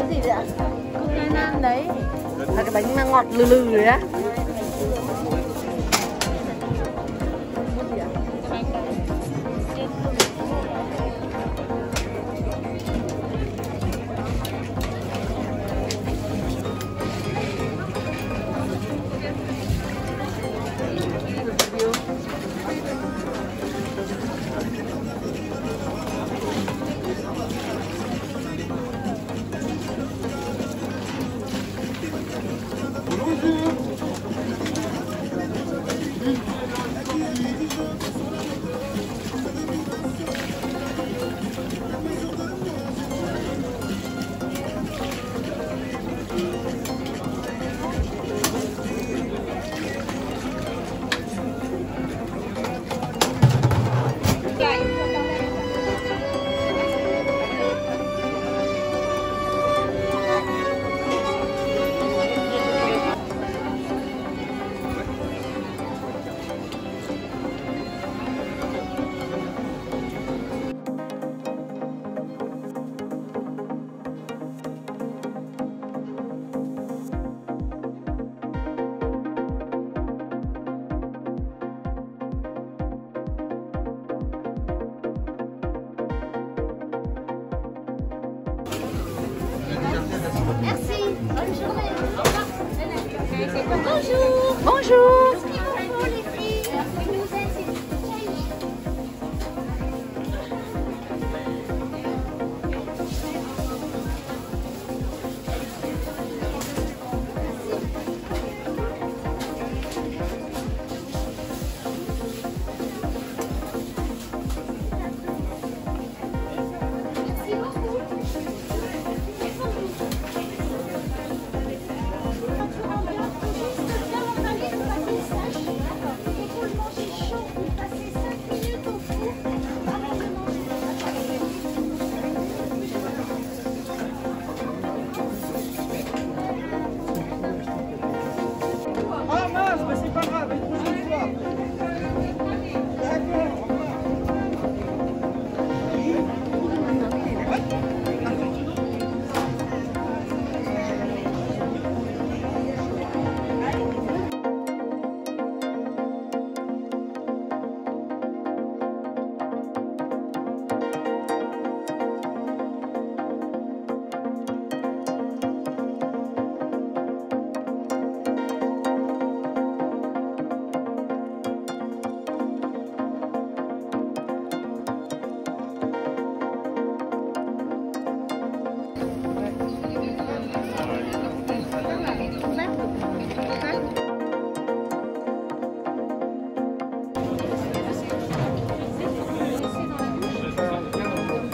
bánh gì vậy ạ? Cái nan đấy. Là cái bánh ngọt lừ lừ đấy á. Merci. Bonne journée. Bonjour. Bonjour. Bonjour les filles.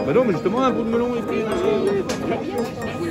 Bah non, mais justement un bout de melon et puis...